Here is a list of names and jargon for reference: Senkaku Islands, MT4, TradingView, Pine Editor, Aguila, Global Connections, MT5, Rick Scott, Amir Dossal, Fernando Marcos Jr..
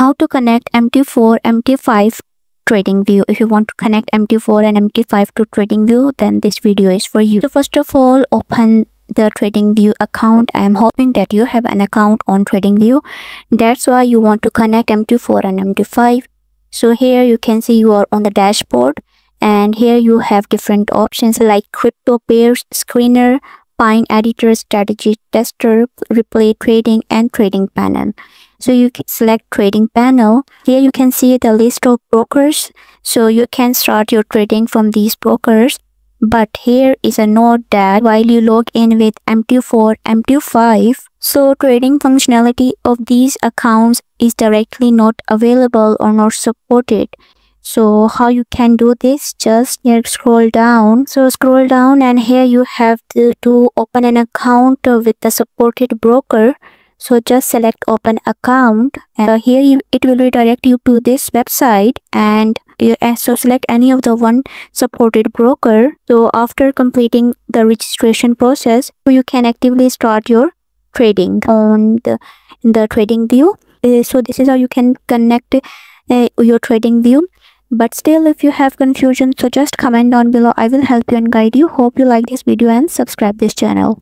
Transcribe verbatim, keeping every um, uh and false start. how to connect M T four M T five TradingView. If you want to connect M T four and M T five to TradingView, then this video is for you. So first of all, open the TradingView account. I am hoping that you have an account on TradingView. That's why you want to connect M T four and M T five. So here you can see you are on the dashboard, and here you have different options like crypto pairs, screener, Pine Editor, strategy tester, replay trading, and trading panel. So you can select trading panel. Here you can see the list of brokers. So you can start your trading from these brokers. But here is a note that while you log in with M T four M T five, so trading functionality of these accounts is directly not available or not supported. So how you can do this? Just here scroll down. So scroll down, and here you have to, to open an account with the supported broker. So just select open account, and here you, it will redirect you to this website, and you so select any of the one supported broker. So after completing the registration process, you can actively start your trading on the, the TradingView. Uh, so this is how you can connect uh, your TradingView. But still, if you have confusion, so just comment down below. I will help you and guide you. Hope you like this video and subscribe this channel.